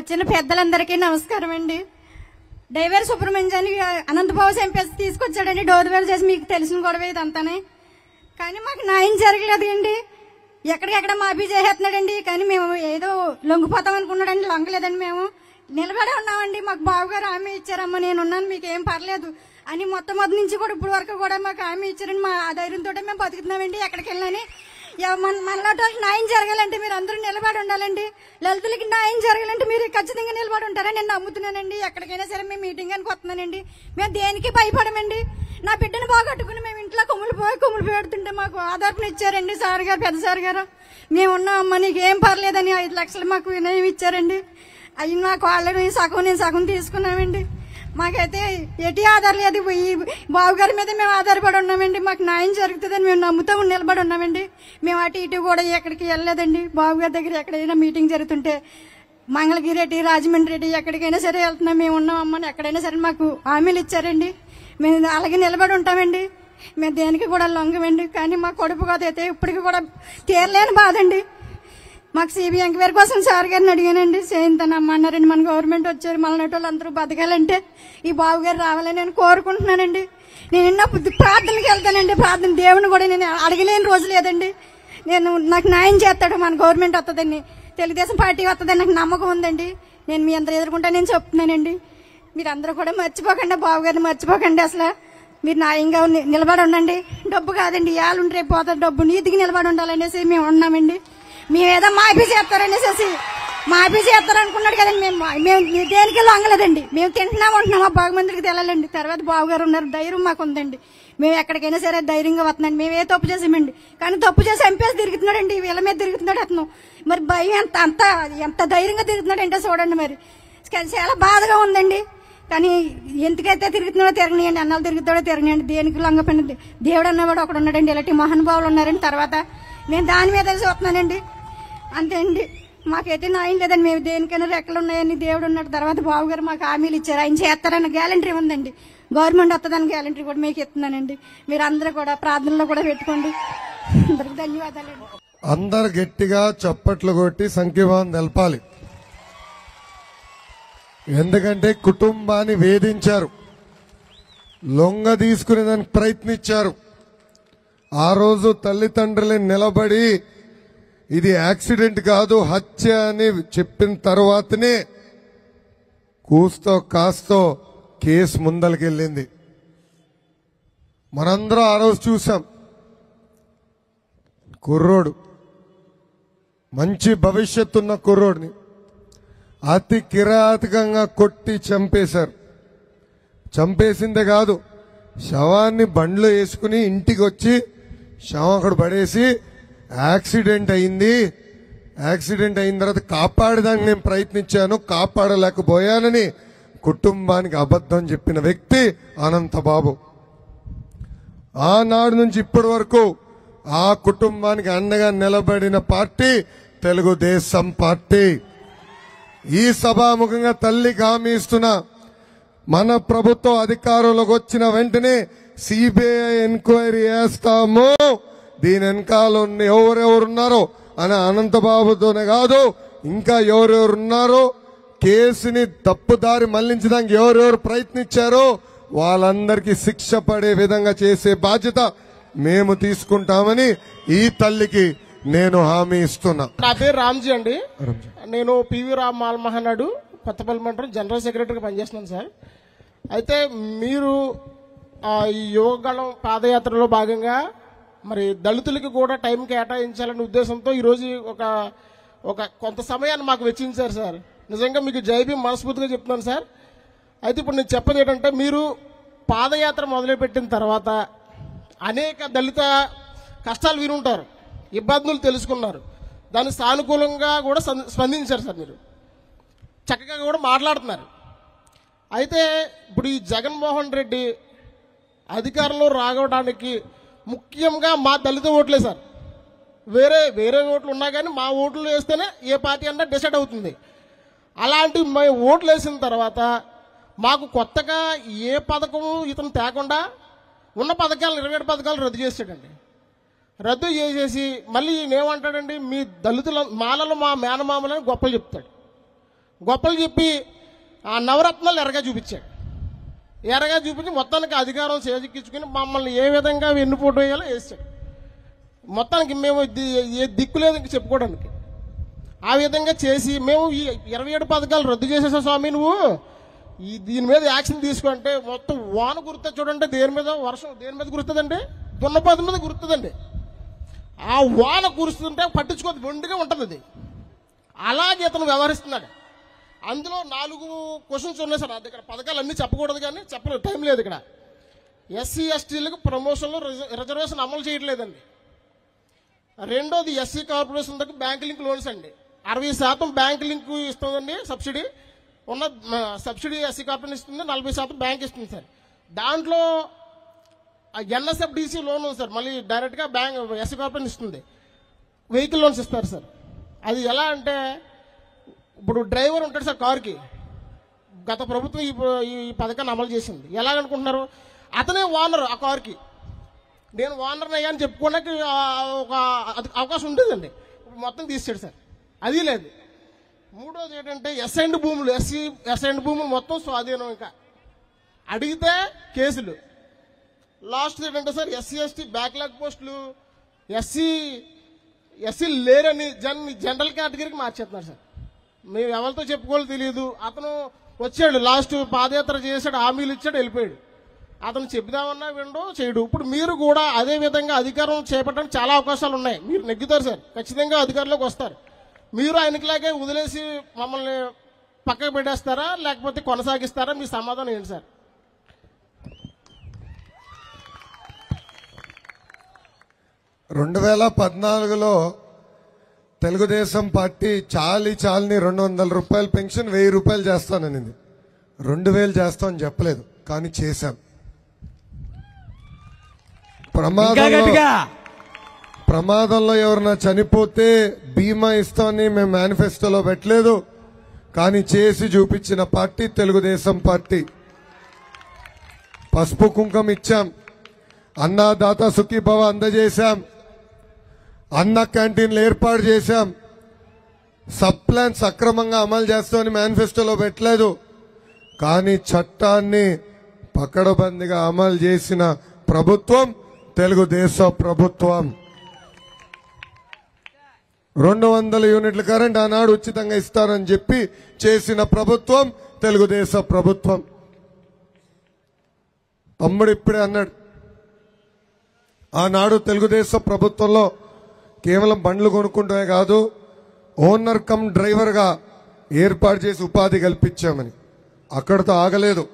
వచ్చిన పెద్దలందరికీ నమస్కారం అండి। డైవర్ సుబ్రహ్మణ్యాని అనంతబాబు ఎంపీస్ తీసుకొచ్చాడండి, డోర్వెల్ చేసి మీకు తెలిసిన గొడవ ఇదంతానే। కానీ మాకు న్యాయం జరగలేదండి, ఎక్కడికెక్కడ మాఫీ చేసేస్తున్నాడండి। కానీ మేము ఏదో లొంగిపోతాం అనుకున్నాడండి, లొంగలేదండి, మేము నిలబడే ఉన్నామండి। మాకు బావగారు హామీ ఇచ్చారమ్మ నేనున్నాను మీకేం పర్లేదు అని, మొత్తం మొదటి నుంచి కూడా ఇప్పుడు వరకు కూడా మాకు హామీ ఇచ్చారండి। మా ధైర్యంతో మేము బతుకుతున్నామండి, ఎక్కడికి వెళ్ళినా మనలాంటి న్యాయం జరగాలంటే మీరు అందరూ నిలబడి ఉండాలండి। లలితులకి న్యాయం జరగాలంటే మీరు ఖచ్చితంగా నిలబడి ఉంటారని నేను నమ్ముతున్నానండి। ఎక్కడికైనా సరే మేము మీటింగ్ అని వస్తున్నానండి, మేము దేనికి భయపడమండి। నా బిడ్డను బాగట్టుకుని మేము ఇంట్లో కుమ్ములు పెడుతుంటే మాకు ఆధార్పణ ఇచ్చారండి సార్ గారు, పెద్ద సార్ గారు మేమున్నామమ్మా నీకు ఏం పర్లేదని 5 లక్షలు మాకు వినయం ఇచ్చారండి। అవి మాకు వాళ్ళని నేను సగం తీసుకున్నామండి। మాకైతే ఎటు ఆధార్ లేదు, ఈ బావుగారి మీద మేము ఆధారపడి ఉన్నామండి। మాకు న్యాయం జరుగుతుందని మేము నమ్ముతూ నిలబడి ఉన్నామండి। మేము అటు ఇటు కూడా ఎక్కడికి వెళ్ళలేదండి, బావుగారి దగ్గర ఎక్కడైనా మీటింగ్ జరుగుతుంటే మంగళగిరెడ్డి, రాజమండ్రి రెడ్డి ఎక్కడికైనా సరే వెళ్తున్నాం, మేము ఉన్నామమ్మని ఎక్కడైనా సరే మాకు హామీలు ఇచ్చారండి। మేము అలాగే నిలబడి ఉంటామండి, మేము దేనికి కూడా లొంగమండి। కానీ మా కొడుకు కథ అయితే ఇప్పటికి కూడా తీరలేని బాధండి। మాకు సిబిఐ ఎంక్వైరీ కోసం సార్ గారిని అడిగానండి, చేయిందనమ్మా అన్నారండి। మన గవర్నమెంట్ వచ్చారు, మనలాంటి వాళ్ళు అందరూ బతకాలంటే ఈ బాబు గారు రావాలని నేను కోరుకుంటున్నానండి। నేను ఎన్నో ప్రార్థనకి వెళ్తానండి, ప్రార్థన దేవుని కూడా నేను అడగలేని రోజు లేదండి। నేను నాకు న్యాయం చేస్తాడు, మన గవర్నమెంట్ వస్తుందని, తెలుగుదేశం పార్టీ వస్తుందని నాకు నమ్మకం ఉందండి। నేను మీ అందరూ ఎదుర్కొంటా నేను చెప్తున్నానండి, మీరు అందరూ కూడా మర్చిపోకండి, బాబు గారిని మర్చిపోకండి, అసలు మీరు న్యాయంగా నిలబడి ఉండండి। డబ్బు కాదండి, ఏళ్ళుంటే రేపు పోతారు డబ్బు, నీతికి నిలబడి ఉండాలనేసి మేము ఉన్నామండి। మేమేదో మాఫీ చేస్తారనేసేసి మాఫీ చేస్తారనుకున్నాడు కదండి, మేము దేనికి లొంగలేదండి, మేము తింటున్నాము ఉంటున్నాము, బాగుమందికి తెలాలండి। తర్వాత బావుగారు ఉన్నారు, ధైర్యం మాకు ఉందండి, మేము ఎక్కడికైనా సరే ధైర్యంగా వస్తున్నాండి। మేము ఏ తప్పు చేసామండి, కానీ తప్పు చేసి ఎంపీఎస్ తిరుగుతున్నాడండి, వీళ్ళ మీద తిరుగుతున్నాడు అతను, మరి భయం ఎంత ధైర్యంగా తిరుగుతున్నాడు అంటే చూడండి, మరి చాలా బాధగా ఉందండి। కానీ ఎందుకైతే తిరుగుతున్నాడో తిరగనియండి, అన్నాలు తిరుగుతాడో తిరగనియండి, దేనికి లొంగపండి। దేవుడు అన్నవాడు ఒకడు ఉన్నాడండి, ఇలాంటి మహానుభావులు ఉన్నారండి, తర్వాత నేను దాని మీద చూస్తున్నానండి, అంతే అండి। మాకైతే న్యాయం లేదండి, మేము దేనికైనా రెక్కలు ఉన్నాయని దేవుడు ఉన్నాడు, తర్వాత బావుగారు మాకు హామీలు ఇచ్చారు, ఆయన చేస్తారన్న గ్యారంటీ ఉందండి, గవర్నమెంట్ వస్తుందన్న గ్యారంటీ కూడా మీకు ఇస్తున్నానండి। మీరు అందరూ కూడా ప్రార్థనలో కూడా పెట్టుకోండి, అందరికి ధన్యవాదాలండి। అందరు గట్టిగా చప్పట్లు కొట్టి సంఖ్యభావం నిలపాలి, ఎందుకంటే కుటుంబాన్ని వేధించారు, లొంగ తీసుకునే దానికి ప్రయత్నించారు। ఆ రోజు తల్లిదండ్రులే నిలబడి ఇది యాక్సిడెంట్ కాదు హత్య అని చెప్పిన తర్వాతనే కూస్తో కాస్తో కేసు ముందలకెళ్ళింది, మనందరం ఆ రోజు చూసాం। కుర్రోడు మంచి భవిష్యత్తున్న కుర్రోడిని అతి కిరాతకంగా కొట్టి చంపేశారు। చంపేసిందే కాదు, శవాన్ని బండ్లో వేసుకుని ఇంటికి వచ్చి శవం అక్కడ పడేసి యాక్సిడెంట్ అయిన తర్వాత కాపాడడానికి నేను ప్రయత్నించాను, కాపాడలేకపోయానని కుటుంబానికి అబద్ధం చెప్పిన వ్యక్తి అనంతబాబు। ఆనాడు నుంచి ఇప్పటి వరకు ఆ కుటుంబానికి అండగా నిలబడిన పార్టీ తెలుగుదేశం పార్టీ। ఈ సభాముఖంగా తల్లికి హామీ ఇస్తున్నా, మన ప్రభుత్వం అధికారంలోకి వచ్చిన వెంటనే సిబిఐ ఎంక్వైరీ చేస్తాము, దీని వెనకాల ఎవరెవరున్నారో అని అనంతబాబుతోనే కాదు ఇంకా ఎవరెవరున్నారో, కేసుని తప్పుదారి మళ్లించడానికి ఎవరెవరు ప్రయత్నించారో వాళ్ళందరికీ శిక్ష పడే విధంగా చేసే బాధ్యత మేము తీసుకుంటామని ఈ తల్లికి నేను హామీ ఇస్తున్నా। నా పేరు రామ్జీ అండి, నేను పివి రామ్ మాల్మహనాడు కొత్తపల్లి మండలం జనరల్ సెక్రటరీగా పనిచేస్తున్నాను సార్। అయితే మీరు ఈ యువగళం పాదయాత్రలో భాగంగా మరి దళితులకి కూడా టైం కేటాయించాలనే ఉద్దేశంతో ఈరోజు ఒక కొంత సమయాన్ని మాకు వెచ్చించారు సార్, నిజంగా మీకు జైబీ మనస్ఫూర్తిగా చెప్తున్నాను సార్। అయితే ఇప్పుడు నేను చెప్పేది ఏంటంటే, మీరు పాదయాత్ర మొదలుపెట్టిన తర్వాత అనేక దళిత కష్టాలు వినుంటారు, ఇబ్బందులు తెలుసుకున్నారు, దాన్ని సానుకూలంగా కూడా స్పందించారు సార్, మీరు చక్కగా కూడా మాట్లాడుతున్నారు। అయితే ఇప్పుడు ఈ జగన్మోహన్ రెడ్డి అధికారంలో రాగడానికి ముఖ్యంగా మా దళిత ఓట్లే సార్, వేరే వేరే ఓట్లు ఉన్నా కానీ మా ఓట్లు వేస్తేనే ఏ పార్టీ అన్నా డిసైడ్ అవుతుంది। అలాంటి మా ఓట్లు వేసిన తర్వాత మాకు కొత్తగా ఏ పథకము ఇతను తేకుండా ఉన్న పథకాలు 27 పథకాలు రద్దు చేసాడండి। రద్దు చేసేసి మళ్ళీ ఈయనేమంటాడండి, మీ దళితుల మాలలో మా మేనమామలని గొప్పలు చెప్తాడు, గొప్పలు చెప్పి ఆ నవరత్నాలు ఎరగా చూపించాడు. ఎరగా చూపించి మొత్తానికి అధికారం చేజిక్కించుకొని మమ్మల్ని ఏ విధంగా వెన్నుపోటు వేయాలో చేశాడు. మొత్తానికి మేము ఏ దిక్కు లేదు ఇంకా చెప్పుకోవడానికి. ఆ విధంగా చేసి మేము ఈ 27 పథకాలు రద్దు చేసేసా స్వామి, నువ్వు ఈ దీని మీద యాక్షన్ తీసుకుంటే మొత్తం వాన గుర్త చూడండి, దేని మీద వర్షం దేని మీద గుర్తుందండి, దున్నపాతి మీద గుర్తుందండి. ఆ వాన కురుస్తుంటే పట్టించుకోదు, ఒండిగా ఉంటుంది అది. అలాగే అతను వ్యవహరిస్తున్నాడు. అందులో 4 క్వశ్చన్స్ ఉన్నాయి సార్ నా దగ్గర. పథకాలు అన్నీ చెప్పకూడదు కానీ చెప్పలేదు, టైం లేదు. ఇక్కడ ఎస్సీ ఎస్టీలకు ప్రమోషన్లో రిజర్వేషన్ అమలు చేయట్లేదండి. రెండోది ఎస్సీ కార్పొరేషన్ దగ్గర బ్యాంక్ లింక్ లోన్స్ అండి, 60% బ్యాంక్ లింక్ ఇస్తుందండి సబ్సిడీ. ఉన్న సబ్సిడీ ఎస్సీ కార్పొరేషన్ ఇస్తుంది, 40% బ్యాంక్ ఇస్తుంది సార్. దాంట్లో NSFDC లోన్ ఉంది సార్, మళ్ళీ డైరెక్ట్గా బ్యాంక్ ఎస్సీ కార్పొరేషన్ ఇస్తుంది. వెహికల్ లోన్స్ ఇస్తారు సార్. అది ఎలా అంటే ఇప్పుడు డ్రైవర్ ఉంటాడు సార్ కారుకి, గత ప్రభుత్వం ఈ పథకాన్ని అమలు చేసింది. ఎలాగనుకుంటున్నారు, అతనే ఓనర్ ఆ కారుకి, నేను ఓనర్ అయ్యా అని చెప్పుకోవడానికి ఒక అవకాశం ఉండేదండి. మొత్తం తీసాడు సార్, అది లేదు. మూడోది ఏంటంటే ఎస్ఐండ్ భూములు, ఎస్ఐండ్ భూములు మొత్తం స్వాధీనం, ఇంకా అడిగితే కేసులు. లాస్ట్ ఏంటంటే సార్ ఎస్సీ ఎస్టీ బ్యాక్లాగ్ పోస్టులు ఎస్సీ లేరని జనరల్ కేటగిరీకి మార్చేస్తున్నారు సార్. మేము ఎవరితో చెప్పుకోవాలో తెలియదు. అతను వచ్చాడు లాస్ట్ పాదయాత్ర చేశాడు, హామీలు ఇచ్చాడు, వెళ్ళిపోయాడు. అతను చెప్దామన్నా వినడు, చేయడు. ఇప్పుడు మీరు కూడా అదే విధంగా అధికారం చేపట్టడానికి చాలా అవకాశాలు ఉన్నాయి. మీరు నెగ్గుతారు సార్, ఖచ్చితంగా అధికారంలోకి వస్తారు. మీరు ఆయనకిలాగే వదిలేసి మమ్మల్ని పక్కకు పెట్టేస్తారా లేకపోతే కొనసాగిస్తారా, మీ సమాధానం ఏంటి సార్? $2014 తెలుగుదేశం పార్టీ చాలని ₹200 పెన్షన్ ₹1000 చేస్తాననింది. 2000 చేస్తామని చెప్పలేదు, కానీ చేశాం. ప్రమాదంలో ఎవరన్నా చనిపోతే బీమా ఇస్తామని మేము మేనిఫెస్టోలో పెట్టలేదు, కానీ చేసి చూపించిన పార్టీ తెలుగుదేశం పార్టీ. పసుపు కుంకం ఇచ్చాం, అన్నదాత సుఖీభవ అందజేశాం, అన్న క్యాంటీన్లు ఏర్పాటు చేశాం. సబ్ ప్లాన్ సక్రమంగా అమలు చేస్తామని మేనిఫెస్టోలో పెట్టలేదు, కానీ చట్టాన్ని పకడబందిగా అమలు చేసిన ప్రభుత్వం తెలుగుదేశం ప్రభుత్వం. 200 యూనిట్ల కరెంట్ ఆనాడు ఉచితంగా ఇస్తారని చెప్పి చేసిన ప్రభుత్వం తెలుగుదేశం ప్రభుత్వం. తమ్ముడు ఇప్పుడే అన్నాడు, ఆనాడు తెలుగుదేశం ప్రభుత్వంలో కేవలం బండ్లు కొనుక్కుంటమే కాదు, ఓనర్ కమ్ డ్రైవర్గా ఏర్పాటు చేసి ఉపాధి కల్పించామని. అక్కడతో ఆగలేదు,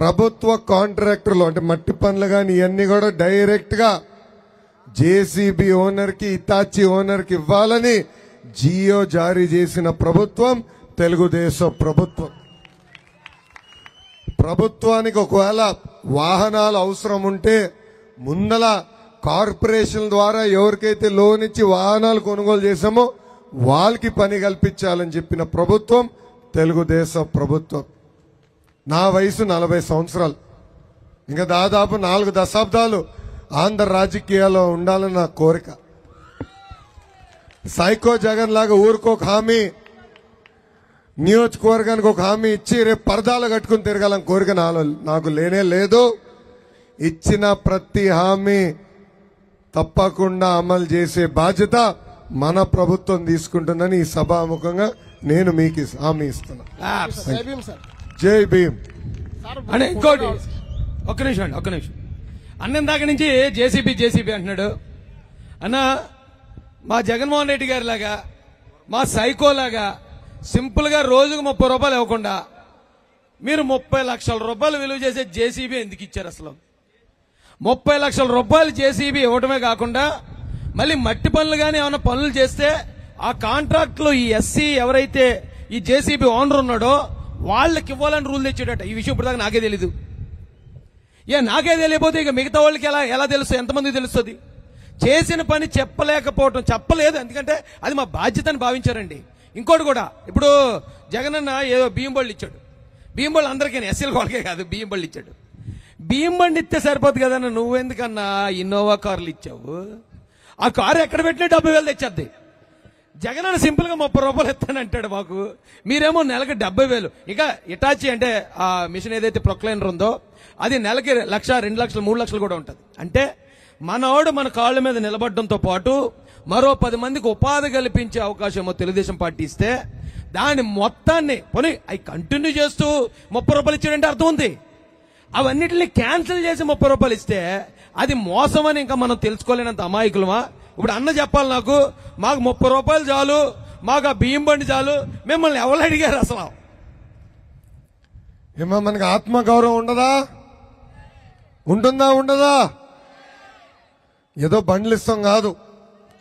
ప్రభుత్వ కాంట్రాక్టర్లు అంటే మట్టి పనులు కానీ ఇవన్నీ కూడా డైరెక్ట్గా జేసీబీ ఓనర్కి, ఇటాచి ఓనర్కి ఇవ్వాలని జియో జారీ చేసిన ప్రభుత్వం తెలుగుదేశం ప్రభుత్వం. ప్రభుత్వానికి ఒకవేళ వాహనాలు అవసరం ఉంటే ముందల కార్పొరేషన్ ద్వారా ఎవరికైతే లోన్ ఇచ్చి వాహనాలు కొనుగోలు చేశామో వాళ్ళకి పని కల్పించాలని చెప్పిన ప్రభుత్వం తెలుగుదేశం ప్రభుత్వం. నా వయసు 40 సంవత్సరాలు, ఇంకా దాదాపు 4 దశాబ్దాలు ఆంధ్ర రాజకీయాల్లో ఉండాలని నా కోరిక. సైకో జగన్ లాగా ఊరికి ఒక హామీ, నియోజకవర్గానికి ఒక హామీ ఇచ్చి రేపు పరదాలు కట్టుకుని తిరగాలని కోరిక నాకు లేనే లేదు. ఇచ్చిన ప్రతి హామీ తప్పకుండా అమలు చేసే బాధ్యత మన ప్రభుత్వం తీసుకుంటుందని ఈ సభాముఖంగా నేను మీకు హామీ ఇస్తున్నా. జై భీమ్. ఒక్క నిమిషం అండి, ఒక్క నిమిషం. అన్నం దాకా నుంచి జేసీబీ అంటున్నాడు. అన్న, మా జగన్మోహన్ రెడ్డి గారి లాగా, మా సైకోలాగా సింపుల్గా రోజుకు ₹30 ఇవ్వకుండా మీరు ₹30 లక్షల విలువ చేసే జేసీబీ ఎందుకు ఇచ్చారు? అసలు ₹30 లక్షల జేసీబీ ఇవ్వటమే కాకుండా మళ్ళీ మట్టి పనులు కానీ ఏమైనా పనులు చేస్తే ఆ కాంట్రాక్ట్లో ఈ ఎస్సీ ఎవరైతే ఈ జేసీబీ ఓనర్ ఉన్నాడో వాళ్ళకి ఇవ్వాలని రూల్ తెచ్చేటట్టు. ఈ విషయం ఇప్పటిదాకా నాకే తెలీదు. నాకే తెలియకపోతే ఇక మిగతా వాళ్ళకి ఎలా తెలుస్తుంది? ఎంతమందికి తెలుస్తుంది? చేసిన పని చెప్పలేకపోవటం, చెప్పలేదు ఎందుకంటే అది మా బాధ్యత అని భావించారండి. ఇంకోటి కూడా, ఇప్పుడు జగన్ అన్న ఏదో బియ్యం బళ్ళు ఇచ్చాడు. బియ్యం బళ్ళు అందరికీ, ఎస్సీలకు వాళ్ళకే కాదు, బియ్యం బళ్ళు ఇచ్చాడు. బియ్యం బండి ఇస్తే సరిపోద్దు కదన్నా, నువ్వెందుకన్నా ఇన్నోవా కార్లు ఇచ్చావు? ఆ కారు ఎక్కడ పెట్టినా 70,000 తెచ్చేద్ది. జగన్ అన్న సింపుల్ గా 30 రూపాయలు ఇస్తాను అంటాడు మాకు, మీరేమో నెలకి 70,000. ఇక ఇటాచి అంటే ఆ మిషన్ ఏదైతే ప్రొక్లైనర్ ఉందో అది నెలకి 1,00,000, 2,00,000, 3,00,000 కూడా ఉంటది. అంటే మనోడు మన కాళ్ళ మీద నిలబడడంతో పాటు మరో 10 మందికి ఉపాధి కల్పించే అవకాశమో తెలుగుదేశం పార్టీ ఇస్తే దాని మొత్తాన్ని పోనీ అవి కంటిన్యూ చేస్తూ 30 రూపాయలు ఇచ్చాడంటే అర్థం ఉంది. అవన్నిటిని క్యాన్సిల్ చేసి 30 రూపాయలు ఇస్తే అది మోసమని ఇంకా మనం తెలుసుకోలేనంత అమాయకులమా? ఇప్పుడు అన్న చెప్పాలి నాకు, మాకు 30 రూపాయలు చాలు, మాకు ఆ బియ్యం బండి చాలు. మిమ్మల్ని ఎవరు అడిగారు అసలు? ఏమో మనకి ఆత్మగౌరవం ఉండదా? ఉంటుందా ఉండదా? ఏదో బండ్లు ఇస్తాం కాదు,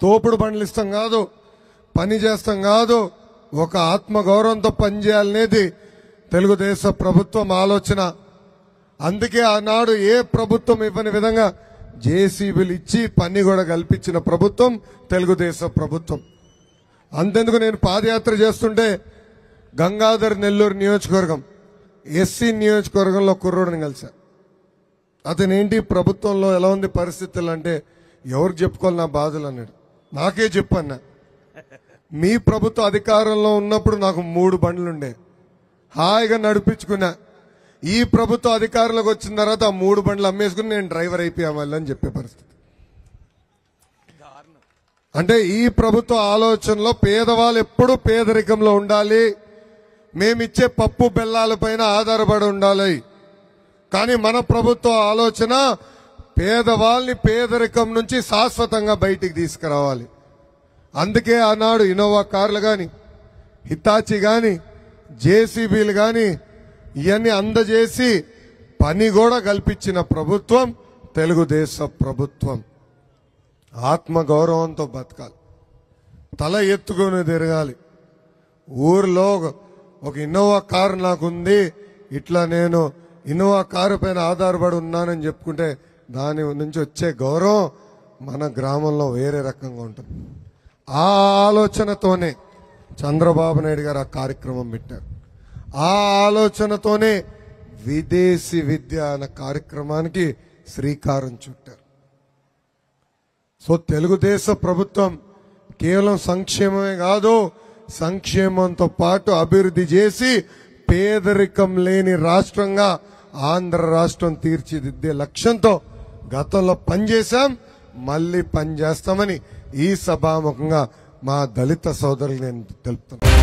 తోపుడు బండ్లు ఇస్తాం కాదు, పని చేస్తాం కాదు, ఒక ఆత్మగౌరవంతో పనిచేయాలనేది తెలుగుదేశం ప్రభుత్వం ఆలోచన. అందుకే ఆనాడు ఏ ప్రభుత్వం ఇవ్వని విధంగా జేసీబీలు ఇచ్చి పని కూడా కల్పించిన ప్రభుత్వం తెలుగుదేశం ప్రభుత్వం. అంతెందుకు నేను పాదయాత్ర చేస్తుంటే గంగాధర్ నెల్లూరు నియోజకవర్గం ఎస్సీ నియోజకవర్గంలో కుర్రోడిని కలిసా. అతను ఏంటి ప్రభుత్వంలో ఎలా ఉంది పరిస్థితులు అంటే ఎవరికి చెప్పుకోవాలి నా బాధలు అన్నాడు. నాకే చెప్పన్నా, మీ ప్రభుత్వ అధికారంలో ఉన్నప్పుడు నాకు 3 బండ్లుండే, హాయిగా నడిపించుకున్నా. ఈ ప్రభుత్వ అధికారులకు వచ్చిన తర్వాత ఆ 3 బండ్లు అమ్మేసుకుని నేను డ్రైవర్ అయిపోయామని అని చెప్పే పరిస్థితి. అంటే ఈ ప్రభుత్వ ఆలోచనలో పేదవాళ్ళు ఎప్పుడూ పేదరికంలో ఉండాలి, మేమిచ్చే పప్పు బెల్లాల పైన ఆధారపడి ఉండాలి. కానీ మన ప్రభుత్వ ఆలోచన పేదవాళ్ళని పేదరికం నుంచి శాశ్వతంగా బయటికి తీసుకురావాలి. అందుకే ఆనాడు ఇన్నోవా కార్లు కానీ, హితాచి కానీ, జేసీబీలు కానీ ఇవన్నీ అందజేసి పని కూడా కల్పించిన ప్రభుత్వం తెలుగుదేశం ప్రభుత్వం. ఆత్మగౌరవంతో బతకాలి, తల ఎత్తుకొని తిరగాలి. ఊర్లో ఒక ఇన్నోవా కారు నాకుంది, ఇట్లా నేను ఇన్నోవా కారు పైన ఆధారపడి ఉన్నానని చెప్పుకుంటే దాని నుంచి వచ్చే గౌరవం మన గ్రామంలో వేరే రకంగా ఉంటుంది. ఆ ఆలోచనతోనే చంద్రబాబు నాయుడు గారు ఆ కార్యక్రమం పెట్టారు. ఆ ఆలోచనతోనే విదేశీ విద్య అనే కార్యక్రమానికి శ్రీకారం చుట్టారు. సో తెలుగుదేశం ప్రభుత్వం కేవలం సంక్షేమమే కాదు, సంక్షేమంతో పాటు అభివృద్ధి చేసి పేదరికం లేని రాష్ట్రంగా ఆంధ్ర రాష్ట్రం తీర్చిదిద్దే లక్ష్యంతో గతంలో పనిచేశాం, మళ్ళీ పనిచేస్తామని ఈ సభాముఖంగా మా దళిత సోదరులు నేను తెలుపుతున్నాను.